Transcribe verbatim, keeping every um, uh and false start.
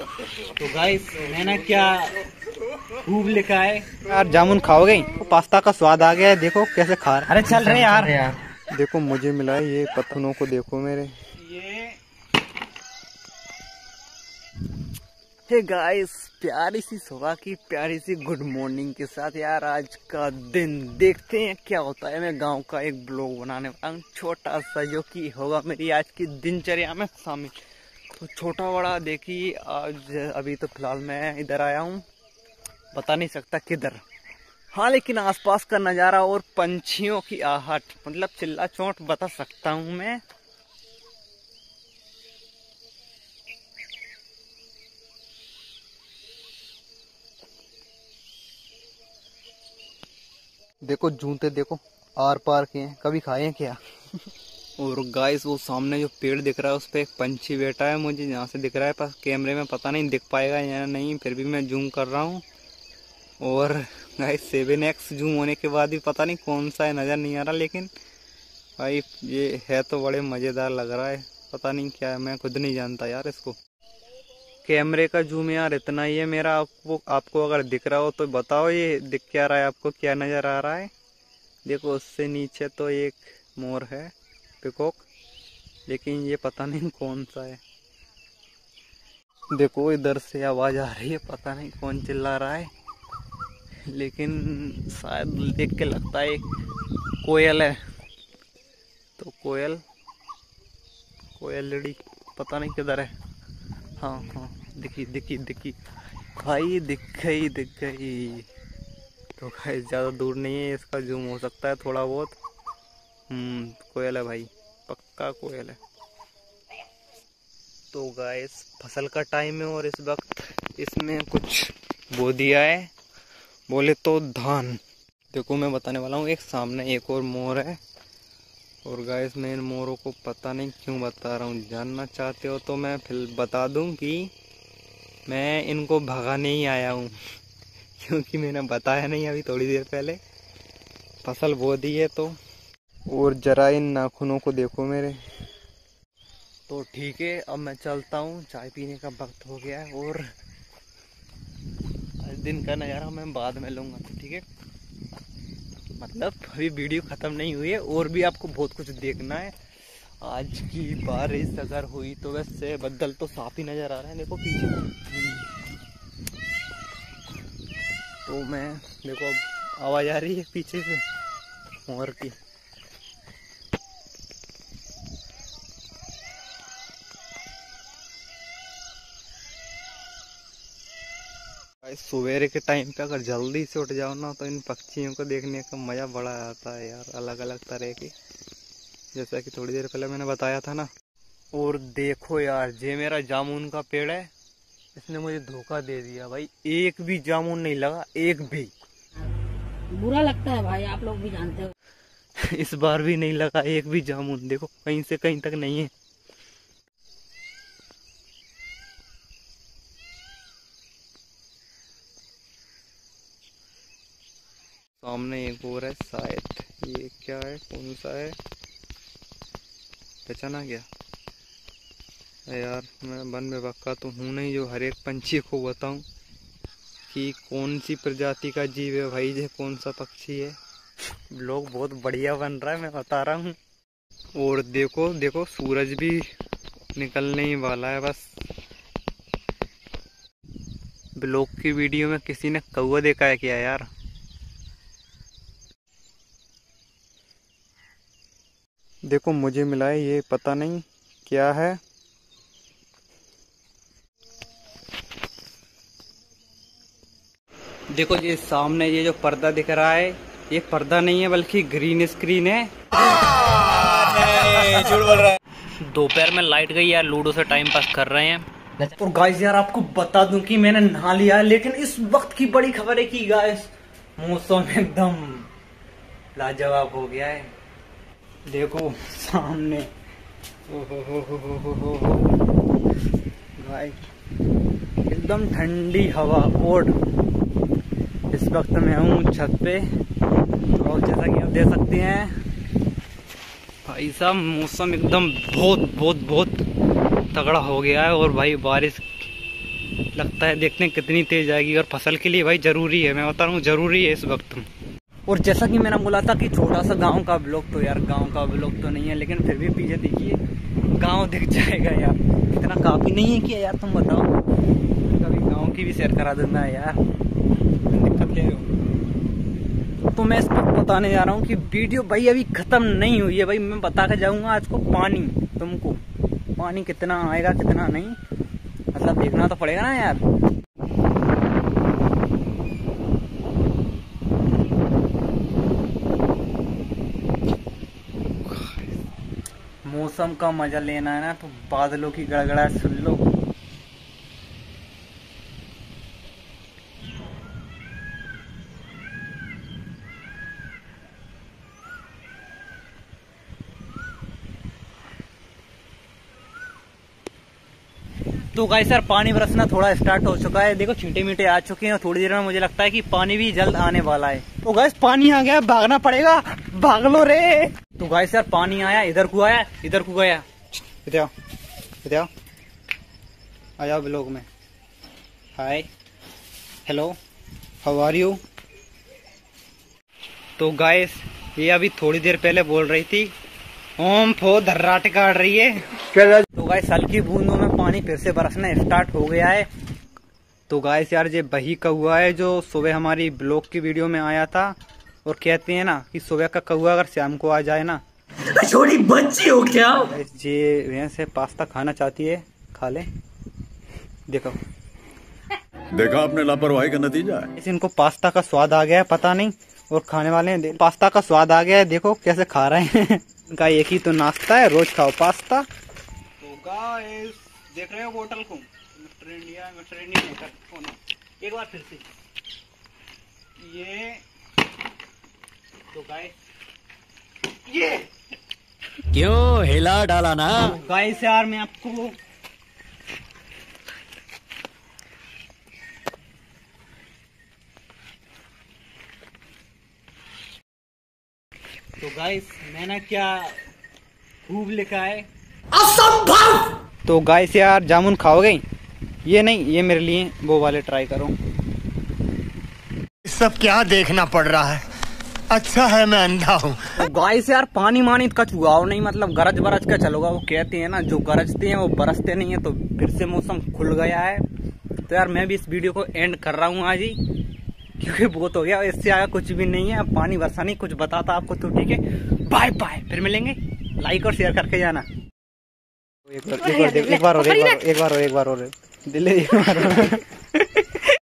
तो गाइस मैंने क्या खूब लिखा है यार। जामुन खाओगे? पास्ता का स्वाद आ गया है, देखो कैसे खा रहा है। अरे चल रहे यार, यार देखो मुझे मिला है ये पत्थरों को, देखो मेरे ये। हे गाइस, प्यारी सी सुबह की प्यारी सी गुड मॉर्निंग के साथ यार आज का दिन देखते हैं क्या होता है। मैं गांव का एक ब्लॉग बनाने वाला हूँ छोटा सा, जो कि होगा मेरी आज की दिनचर्या में शामिल। तो छोटा बड़ा देखिए, आज अभी तो फिलहाल मैं इधर आया हूँ, बता नहीं सकता किधर। हाँ लेकिन आसपास का नज़ारा और पंछियों की आहट, मतलब चिल्ला चोंट बता सकता हूँ मैं। देखो जूते, देखो आर पार के हैं, कभी खाए हैं क्या? और गाइस वो सामने जो पेड़ दिख रहा है उस पर एक पंछी बैठा है, मुझे यहाँ से दिख रहा है, पर कैमरे में पता नहीं दिख पाएगा या नहीं, फिर भी मैं जूम कर रहा हूँ। और गाइस सेवन एक्स जूम होने के बाद भी पता नहीं कौन सा है, नज़र नहीं आ रहा, लेकिन भाई ये है तो बड़े मज़ेदार लग रहा है, पता नहीं क्या है, मैं खुद नहीं जानता यार इसको। कैमरे का जूम यार इतना ही है मेरा, आपको आपको अगर दिख रहा हो तो बताओ ये दिख क्या रहा है, आपको क्या नज़र आ रहा है। देखो उससे नीचे तो एक मोर है, पिकॉक, लेकिन ये पता नहीं कौन सा है। देखो इधर से आवाज़ आ रही है, पता नहीं कौन चिल्ला रहा है, लेकिन शायद देख के लगता है कोयल है। तो कोयल कोयल लड़ी पता नहीं किधर है। हाँ हाँ दिखी दिखी दिखी भाई, दिख गई दिख गई। तो भाई ज़्यादा दूर नहीं है, इसका जूम हो सकता है थोड़ा बहुत। हम्म कोयल है भाई, पक्का कोयल है। तो गाइस फसल का टाइम है और इस वक्त इसमें कुछ बो दिया है, बोले तो धान। देखो मैं बताने वाला हूँ, एक सामने एक और मोर है। और गाइस मैं इन मोरों को पता नहीं क्यों बता रहा हूँ, जानना चाहते हो तो मैं फिर बता दूं कि मैं इनको भगाने ही आया हूँ क्योंकि मैंने बताया नहीं, अभी थोड़ी देर पहले फसल बो दी है तो। और जरा इन नाखूनों को देखो मेरे। तो ठीक है अब मैं चलता हूँ, चाय पीने का वक्त हो गया है और दिन का नज़ारा मैं बाद में लूँगा। तो ठीक है, मतलब अभी वीडियो ख़त्म नहीं हुई है और भी आपको बहुत कुछ देखना है। आज की बारिश अगर हुई तो वैसे बदल तो साफ ही नज़र आ रहा है, देखो पीछे। तो मैं देखो अब आवाज़ आ रही है पीछे से मोर की। सवेरे के टाइम पे अगर जल्दी से उठ जाओ ना तो इन पक्षियों को देखने का मज़ा बड़ा आता है यार, अलग अलग तरह की, जैसा कि थोड़ी देर पहले मैंने बताया था ना। और देखो यार ये मेरा जामुन का पेड़ है, इसने मुझे धोखा दे दिया भाई, एक भी जामुन नहीं लगा, एक भी। बुरा लगता है भाई, आप लोग भी जानते हो। इस बार भी नहीं लगा एक भी जामुन, देखो कहीं से कहीं तक नहीं है। सामने एक और है शायद, ये क्या है, कौन सा है, पहचाना गया यार। मैं वन विभाग का तो हूँ नहीं जो हर एक पंछी को बताऊँ कि कौन सी प्रजाति का जीव है भाई, ये कौन सा पक्षी है। ब्लॉग बहुत बढ़िया बन रहा है, मैं बता रहा हूँ। और देखो देखो सूरज भी निकलने ही वाला है बस। ब्लॉग की वीडियो में किसी ने कौवा देखा है क्या यार? देखो मुझे मिला है ये, पता नहीं क्या है। देखो ये सामने ये जो पर्दा दिख रहा है, ये पर्दा नहीं है बल्कि ग्रीन स्क्रीन है। झूठ बोल रहा है। दोपहर में लाइट गई यार, लूडो से टाइम पास कर रहे हैं। और गाइस यार आपको बता दूं कि मैंने नहा लिया, लेकिन इस वक्त की बड़ी खबर है कि गाइस मौसम एकदम लाजवाब हो गया है। देखो सामने एकदम ठंडी हवा। और इस वक्त मैं हूँ छत पे और जैसा कि आप देख सकते हैं भाई साहब मौसम एकदम बहुत बहुत बहुत तगड़ा हो गया है। और भाई बारिश लगता है देखते हैं कितनी तेज़ आएगी। और फसल के लिए भाई ज़रूरी है, मैं बता रहा हूँ ज़रूरी है इस वक्त। और जैसा कि मैंने बोला था कि छोटा सा गांव का ब्लॉग, तो यार गांव का ब्लॉग तो नहीं है, लेकिन फिर भी पीछे देखिए गांव दिख जाएगा यार। इतना काफ़ी नहीं है कि यार तुम बताओ, कभी गांव की भी सैर करा देना है यार, दिक्कत ले रहे। तो मैं इस पर बताने जा रहा हूँ कि वीडियो भाई अभी ख़त्म नहीं हुई है भाई। मैं बता के जाऊँगा आज को पानी, तुमको पानी कितना आएगा कितना नहीं, मतलब देखना तो पड़ेगा ना यार। मौसम का मजा लेना है ना तो बादलों की गड़गड़ाहट सुन लो। तो गाइस यार पानी बरसना थोड़ा स्टार्ट हो चुका है, देखो छींटे मीटे आ चुके हैं, थोड़ी देर में मुझे लगता है कि पानी भी जल्द आने वाला है। तो गाइस पानी आ गया, भागना पड़ेगा, भाग लो रे। तो गाइस यार पानी आया, इधर को आया, इधर को गया, इधर आओ, इधर आओ, आ जाओ ब्लॉग में। Hi hello how are you. तो गाइस ये अभी थोड़ी देर पहले बोल रही थी ओम फो धर्राटे काट रही है। तो गाइस हल्की बूंदों में पानी फिर से बरसना स्टार्ट हो गया है। तो गाइस यार ये वही कौआ है जो सुबह हमारी ब्लॉग की वीडियो में आया था, और कहते हैं ना कि सुबह का कौआ अगर शाम को आ जाए ना, छोटी बच्ची हो क्या। जी भैंस है, पास्ता खाना चाहती है, खा ले। देखो देखा आपने लापरवाही का नतीजा है। इनको पास्ता का स्वाद आ गया है, पता नहीं, और खाने वाले हैं, पास्ता का स्वाद आ गया है, देखो कैसे खा रहे हैं। इनका एक ही तो नाश्ता है, रोज खाओ पास्ता। तो गाइस देख रहे हो बोतल को ट्रेन लिया, मैं ट्रेन नहीं करता, एक बार फिर से ये। तो गाइस ये क्यों हिला डाला ना। तो गाइस यार मैं आपको तो गाइस मैंने क्या खूब लिखा है, असंभव। तो गाइस यार जामुन खाओगे, ये नहीं ये मेरे लिए वो वाले ट्राई करो। सब क्या देखना पड़ रहा है, अच्छा है मैं अंधा हूँ। तो गाइस यार पानी मानी का चुगाव नहीं, मतलब गरज बरज का चलोगा, वो कहते हैं ना जो गरजते हैं वो बरसते नहीं है। तो फिर से मौसम खुल गया है। तो यार मैं भी इस वीडियो को एंड कर रहा हूँ आज ही, क्योंकि बहुत हो गया, इससे आगे कुछ भी नहीं है। अब पानी बरसा नहीं, कुछ बताता आपको, तो ठीक है बाय बाय, फिर मिलेंगे। लाइक और शेयर करके जाना। एक बार एक बार एक बार और एक बार और एक बार और दिल्ली।